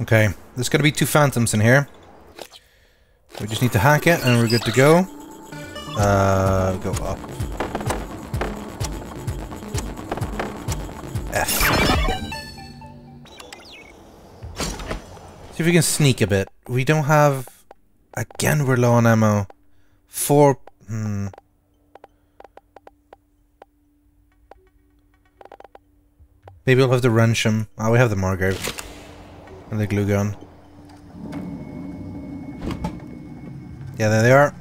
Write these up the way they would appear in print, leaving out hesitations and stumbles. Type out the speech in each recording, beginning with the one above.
Okay, there's gonna be two phantoms in here. We just need to hack it and we're good to go. Go up. F. See if we can sneak a bit. We don't have... Again, we're low on ammo. Four... Maybe we'll have to wrench him. Oh, we have the Margrave. And the glue gun. Yeah, there they are.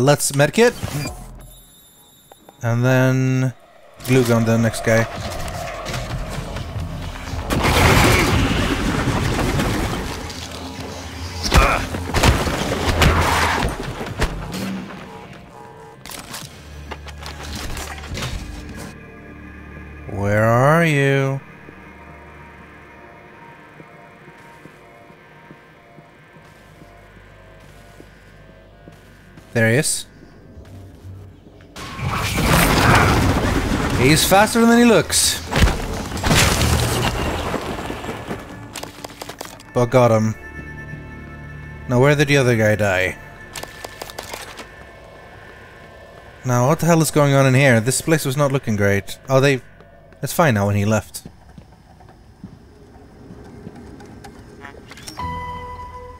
Let's medkit. And then... glue gun the next guy. Where are you? There he is. He's faster than he looks. But got him. Now where did the other guy die? Now what the hell is going on in here? This place was not looking great. Oh, they... It's fine now when he left.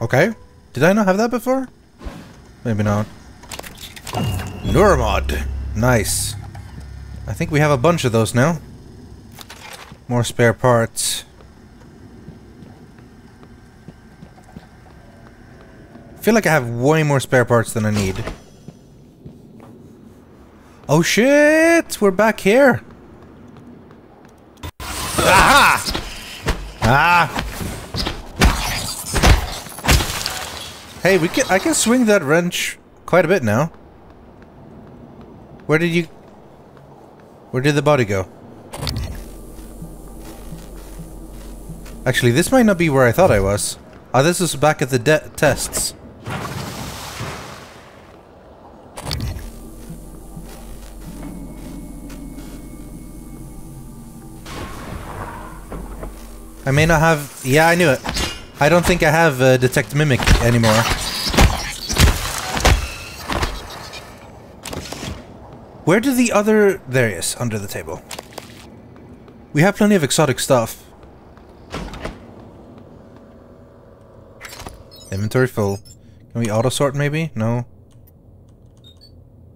Okay. Did I not have that before? Maybe not. Neuromod! Nice. I think we have a bunch of those now. More spare parts. I feel like I have way more spare parts than I need. Oh shit! We're back here! Aha! Ah! Hey, I can swing that wrench quite a bit now. Where did the body go? Actually, this might not be where I thought I was. Ah, this is back at the tests. I may not have... Yeah, I knew it. I don't think I have Detect Mimic anymore. Where do the other... There he is, under the table. We have plenty of exotic stuff. Inventory full. Can we auto-sort maybe? No.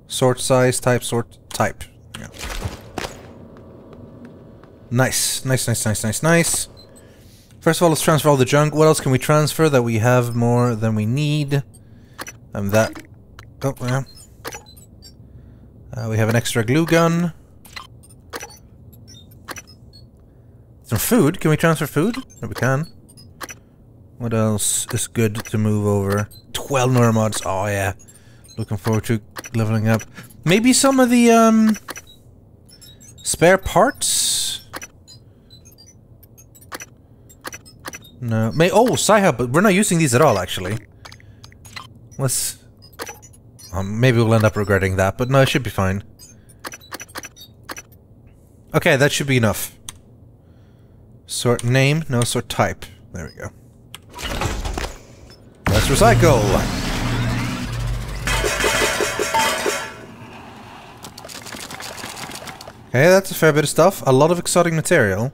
Sort size, type, sort, type. Yeah. Nice. Nice, nice, nice, nice, nice. First of all, let's transfer all the junk. What else can we transfer that we have more than we need? And that... Oh, yeah. We have an extra glue gun. Some food. Can we transfer food? No, we can. What else is good to move over? 12 Neuromods. Oh, yeah. Looking forward to leveling up. Maybe some of the, spare parts? No. Oh, Sci-Hub, but we're not using these at all, actually. Let's... maybe we'll end up regretting that, but no, it should be fine. Okay, that should be enough. Sort name, no, sort type. There we go. Let's recycle! Okay, that's a fair bit of stuff. A lot of exotic material.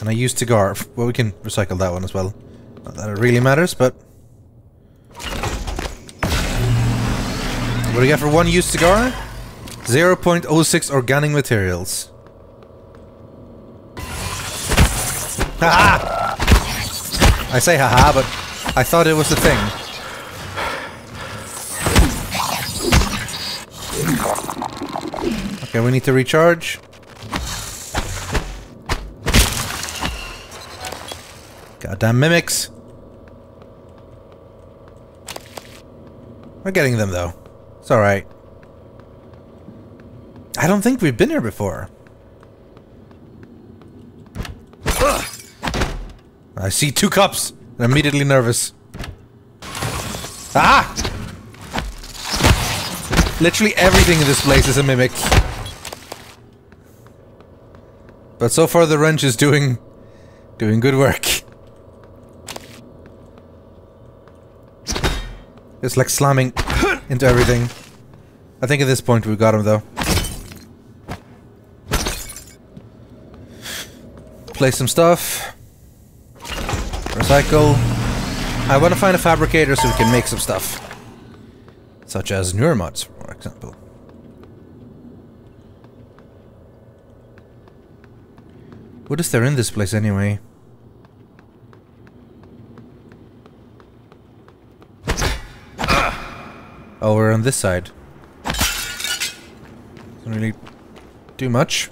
And I used cigar. Well, we can recycle that one as well. Not that it really matters, but... What do we get for one used cigar? 0.06 organic materials. Ha-ha! I say haha, but I thought it was a thing. Okay, we need to recharge. Goddamn mimics. We're getting them, though. It's alright. I don't think we've been here before. I see two cups. I'm immediately nervous. Ah! Literally everything in this place is a mimic. But so far the wrench is doing good work. It's like slamming into everything. I think at this point we got him though. Place some stuff. Recycle. I want to find a fabricator so we can make some stuff. Such as Neuromods, for example. What is there in this place anyway? Oh, we're on this side. Doesn't really do much.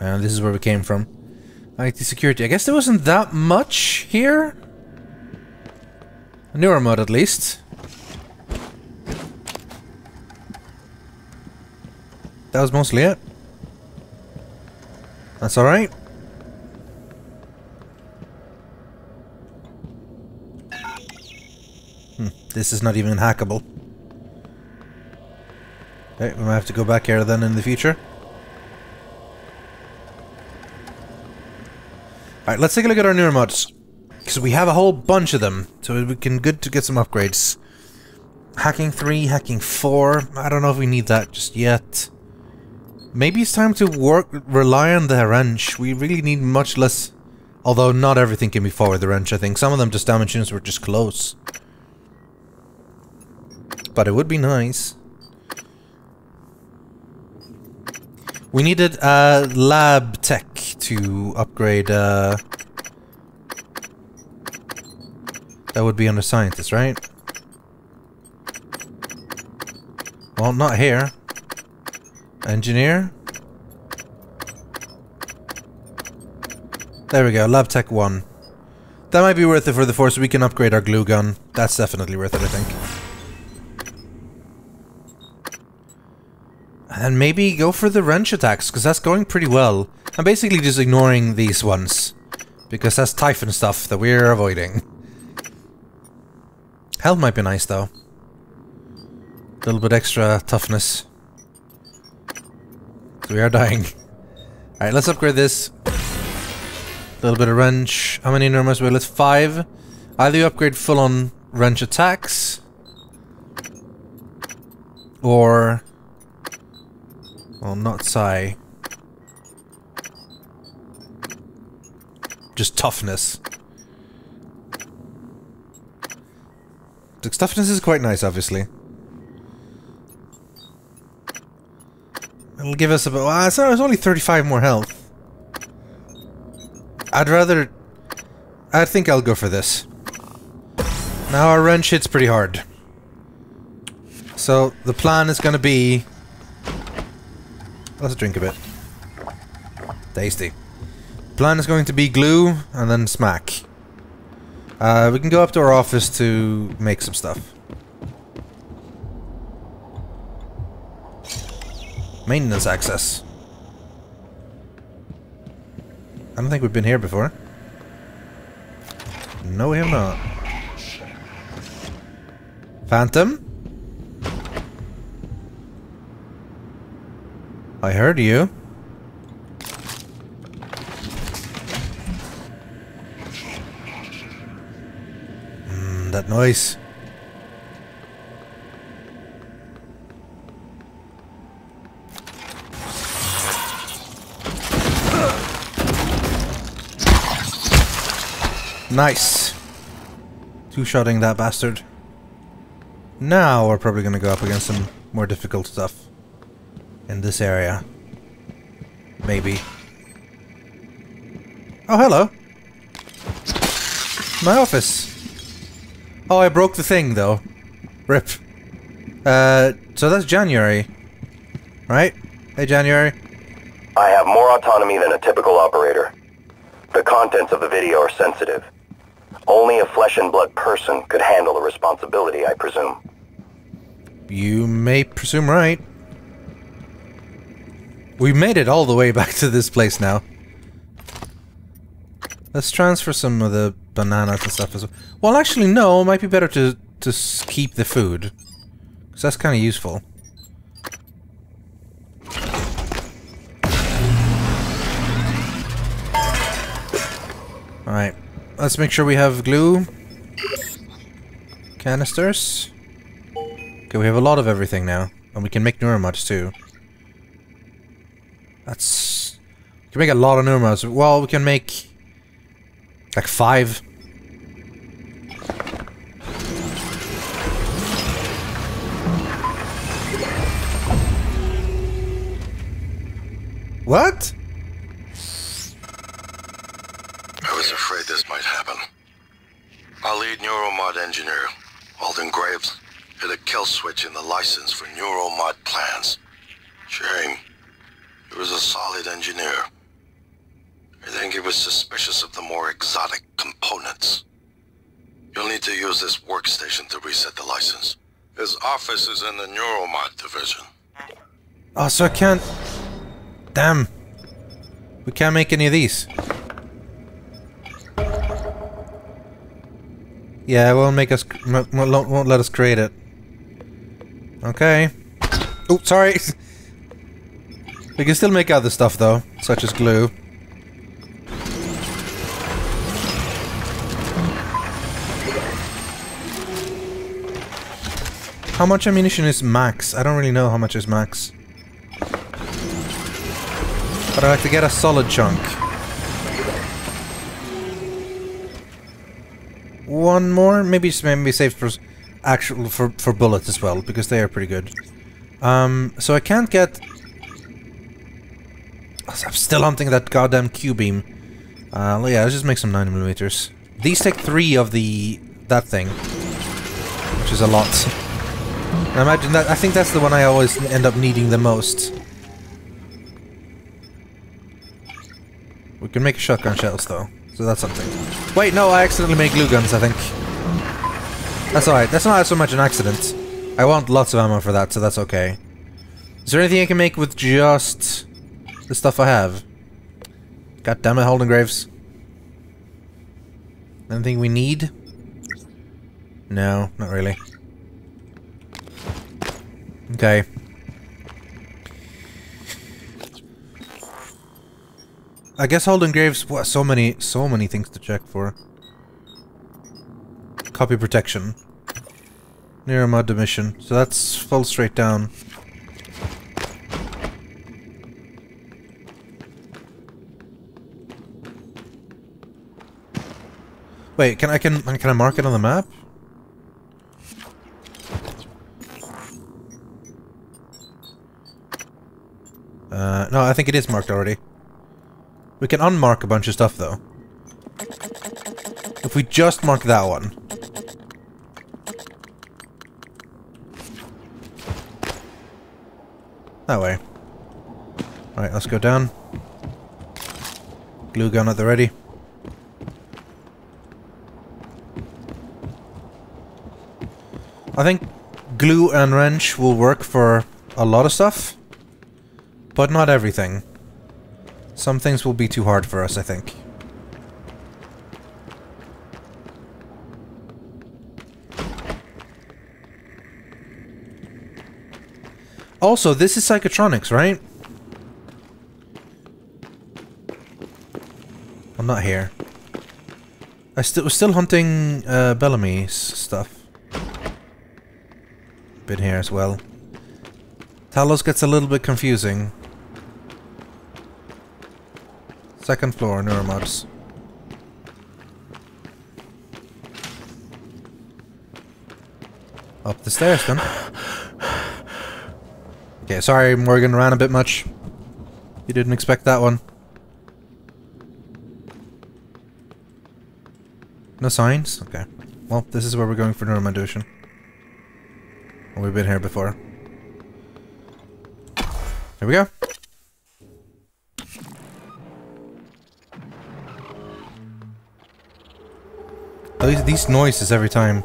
And this is where we came from. IT security. I guess there wasn't that much here. A Neuromod, at least. That was mostly it. That's alright. This is not even hackable. Okay, we might have to go back here then in the future. Alright, let's take a look at our Neuromods, because we have a whole bunch of them, so we can good to get some upgrades. Hacking 3, hacking 4, I don't know if we need that just yet. Maybe it's time to rely on the wrench. We really need much less, although not everything can be forward the wrench, I think. Some of them just damage units were just close. But it would be nice. We needed lab tech to upgrade. That would be under scientists, right? Well, not here. Engineer. There we go. Lab tech 1. That might be worth it for the force. We can upgrade our glue gun. That's definitely worth it, I think. And maybe go for the wrench attacks, because that's going pretty well. I'm basically just ignoring these ones, because that's Typhon stuff that we're avoiding. Health might be nice, though. A little bit extra toughness. So we are dying. Alright, let's upgrade this. A little bit of wrench. How many Neuromods we have? 5. Either you upgrade full-on wrench attacks, or... well, not Psy. Just toughness. Toughness is quite nice, obviously. It'll give us about... well, it's only 35 more health. I'd rather... I think I'll go for this. Now our wrench hits pretty hard. So the plan is gonna be... let's drink a bit. Tasty. Plan is going to be glue and then smack. We can go up to our office to make some stuff. Maintenance access. I don't think we've been here before. No, we have not. Phantom? I heard you. That noise. Nice. Two-shotting that bastard. Now we're probably gonna go up against some more difficult stuff in this area. Maybe. Oh, hello. My office. Oh, I broke the thing, though. Rip. So that's January. Right? Hey, January. I have more autonomy than a typical operator. The contents of the video are sensitive. Only a flesh and blood person could handle the responsibility, I presume. You may presume right. We made it all the way back to this place now. Let's transfer some of the bananas and stuff as well. Well, actually, no. It might be better to keep the food. Because that's kind of useful. Alright. Let's make sure we have glue. Canisters. Okay, we have a lot of everything now. And we can make Neuromods too. That's... We can make a lot of Neuromods. Well, we can make... like 5. What? I was afraid this might happen. Our lead Neuromod engineer, Alden Graves, hit a kill switch in the license for Neuromod plans. Shame. He was a solid engineer. I think he was suspicious of the more exotic components. You'll need to use this workstation to reset the license. His office is in the Neuromod division. Oh, so I can't... Damn. We can't make any of these. Yeah, it won't make us... won't let us create it. Okay. Oh, sorry! We can still make other stuff, though. Such as glue. How much ammunition is max? I don't really know how much is max. But I like to get a solid chunk. One more? Maybe save for actual for bullets as well, because they are pretty good. So I can't get... I'm still hunting that goddamn Q-beam. Yeah, let's just make some 9mm. These take 3 of the... that thing. Which is a lot. I imagine that. I think that's the one I always end up needing the most. We can make shotgun shells though, so that's something. Wait, no, I accidentally made glue guns, I think. That's alright, that's not so much an accident. I want lots of ammo for that, so that's okay. Is there anything I can make with just the stuff I have? God damn it, Holden Graves. Anything we need? No, not really. Okay. I guess Alden Graves... What, so many things to check for. Copy protection. Neuromod emission. So that's falls straight down. Wait, can I mark it on the map? No, I think it is marked already. We can unmark a bunch of stuff, though. If we just mark that one. That way. Alright, let's go down. Glue gun at the ready. I think glue and wrench will work for a lot of stuff. But not everything. Some things will be too hard for us, I think. Also, this is psychotronics, right? I'm not here. I was still hunting Bellamy's stuff. Been here as well. Talos gets a little bit confusing. Second floor, Neuromods. Up the stairs then. Okay, sorry Morgan, ran a bit much. You didn't expect that one. No signs? Okay. Well, this is where we're going for Neuromodation. Well, we've been here before. Here we go. At least these noises every time.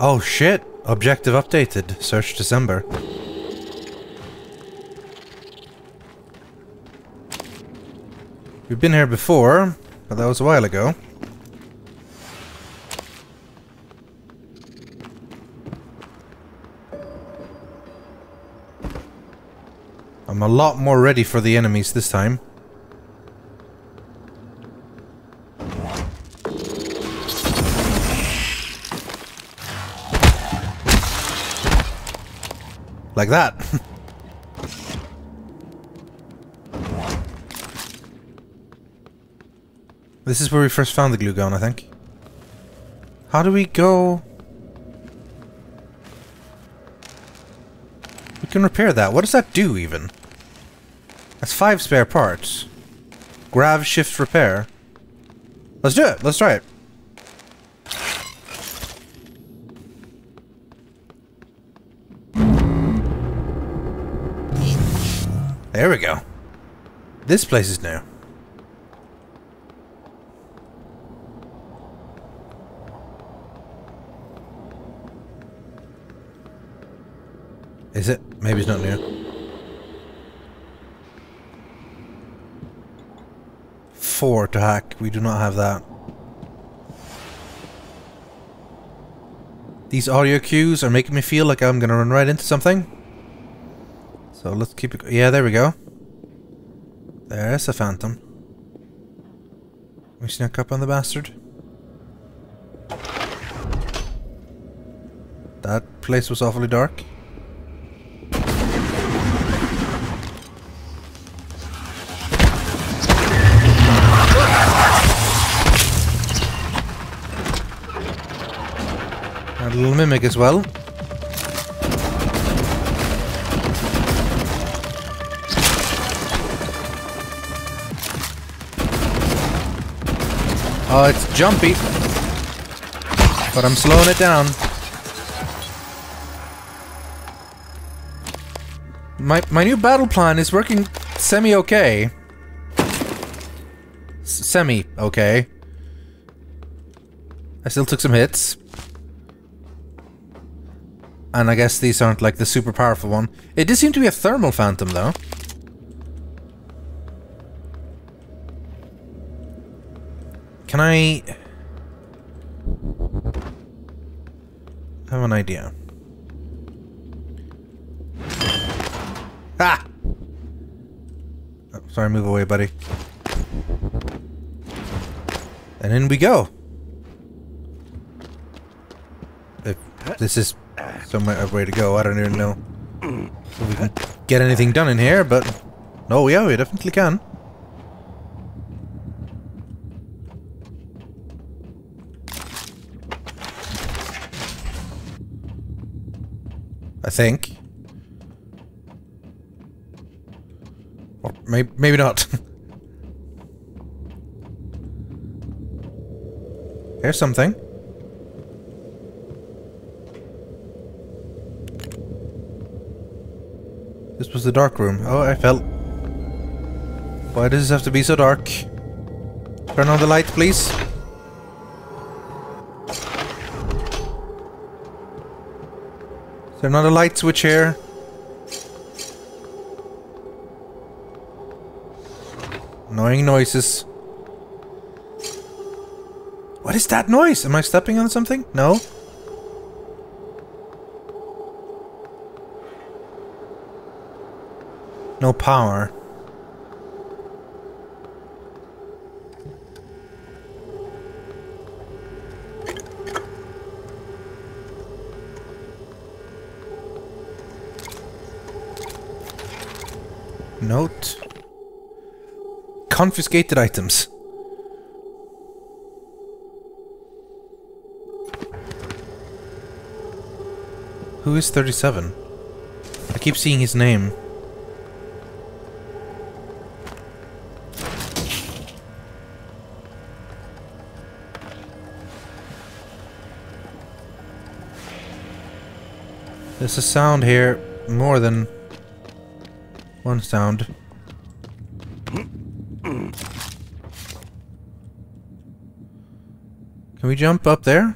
Oh shit! Objective updated. Search December. We've been here before, but that was a while ago. I'm a lot more ready for the enemies this time. Like that. This is where we first found the glue gun, I think. How do we go? We can repair that. What does that do, even? That's 5 spare parts. Grav, shift, repair. Let's do it! Let's try it! There we go. This place is new. Is it? Maybe it's not new. 4 to hack. We do not have that. These audio cues are making me feel like I'm gonna run right into something. So let's keep it... Yeah, there we go. There's a phantom. We snuck up on the bastard. That place was awfully dark. And a little mimic as well. Oh, it's jumpy, but I'm slowing it down. My new battle plan is working semi-okay. Semi-okay. I still took some hits. And I guess these aren't like the super powerful one. It did seem to be a thermal phantom though. Can I have an idea? Ah! Oh, sorry, move away, buddy. And in we go. If this is some way to go, I don't even know if we can get anything done in here, but oh yeah, we definitely can. I think. Or maybe not. Here's something. This was the dark room. Oh, I fell. Why does this have to be so dark? Turn on the light, please. Is there not a light switch here? Annoying noises. What is that noise? Am I stepping on something? No. No power. Note. Confiscated items. Who is 37? I keep seeing his name. There's a sound here. More than one sound. Can we jump up there?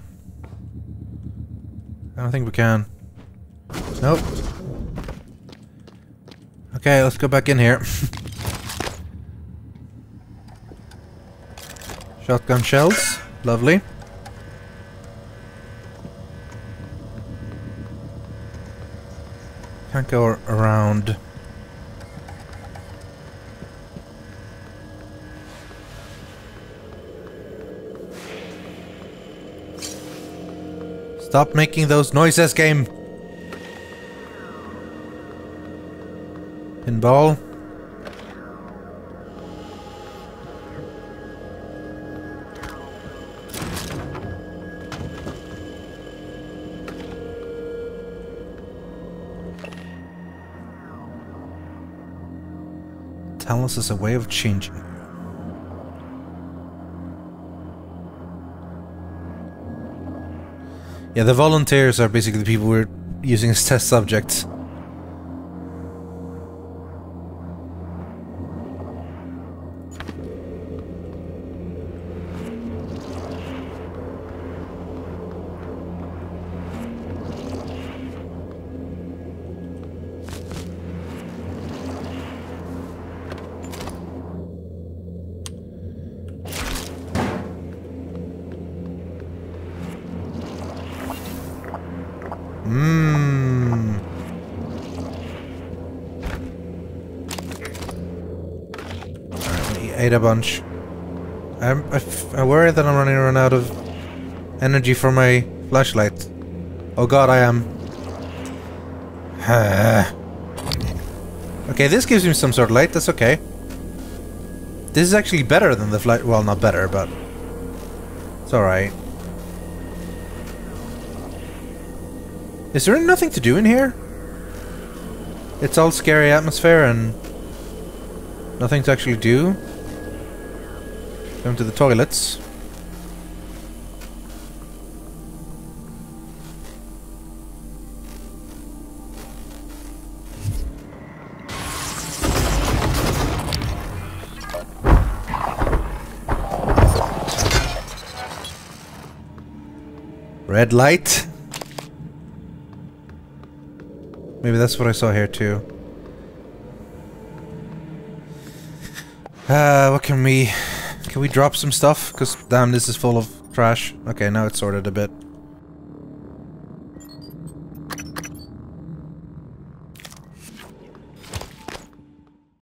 I don't think we can. Nope. Okay, let's go back in here. Shotgun shells. Lovely. Can't go around. Stop making those noises, game! Pinball. Talos is a way of changing. Yeah, the volunteers are basically the people we're using as test subjects. A bunch. I worry that I'm running around out of energy for my flashlight. Oh god, I am. Okay, this gives me some sort of light. That's okay. This is actually better than the flashlight. Well, not better, but it's alright. Is there nothing to do in here? It's all scary atmosphere and nothing to actually do. Going to the toilets. Red light. Maybe that's what I saw here too. What can we... Can we drop some stuff? Because, damn, this is full of trash. Okay, now it's sorted a bit.